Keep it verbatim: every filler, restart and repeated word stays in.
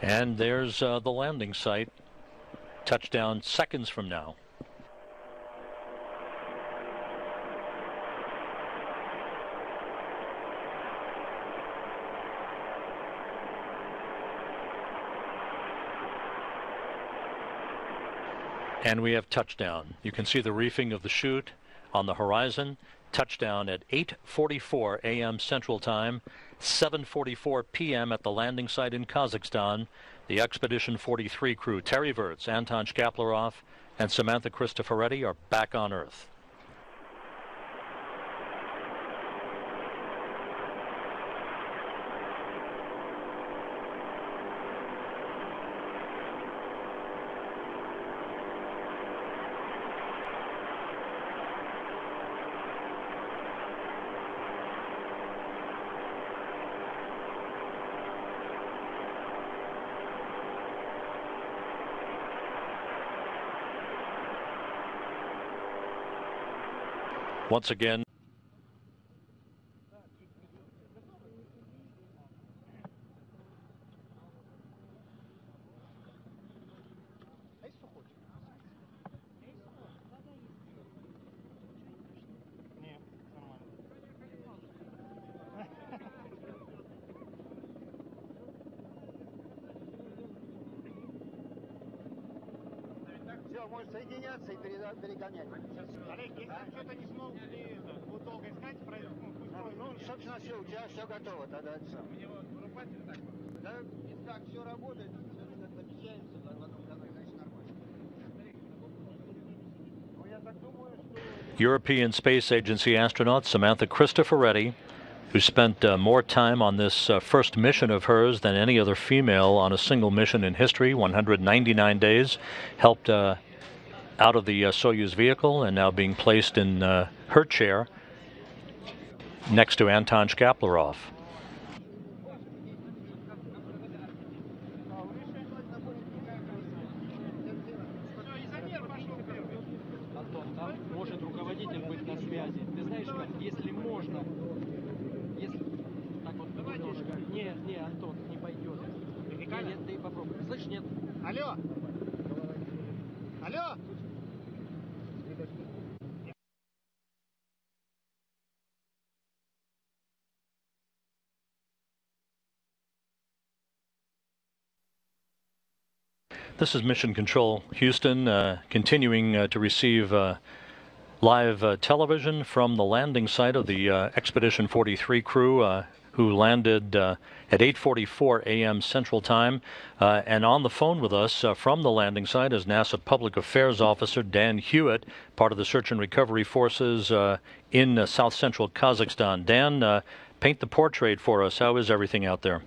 And there's uh, the landing site. Touchdown seconds from now. And we have touchdown. You can see the reefing of the chute on the horizon. Touchdown at eight forty-four a m Central Time, seven forty-four p m at the landing site in Kazakhstan. The Expedition forty-three crew, Terry Virts, Anton Shkaplerov, and Samantha Cristoforetti are back on Earth. Once again, соединяться и перегонять. Олег, если что-то не смог, будет долго искать, ну, собственно, все, у тебя все готово, тогда все. У него вырубатель так? Да, и так все работает, обещаемся, в одном году, значит, нормально. European Space Agency astronaut Samantha Cristoforetti, who spent uh, more time on this uh, first mission of hers than any other female on a single mission in history, one hundred ninety-nine days, helped uh, out of the uh, Soyuz vehicle and now being placed in uh, her chair next to Anton Shkaplerov. This is Mission Control Houston, uh, continuing uh, to receive uh, live uh, television from the landing site of the uh, Expedition forty-three crew, uh, who landed uh, at eight forty-four a m Central Time. Uh, and on the phone with us uh, from the landing site is NASA Public Affairs Officer Dan Hewitt, part of the Search and Recovery Forces uh, in uh, South Central Kazakhstan. Dan, uh, paint the portrait for us. How is everything out there?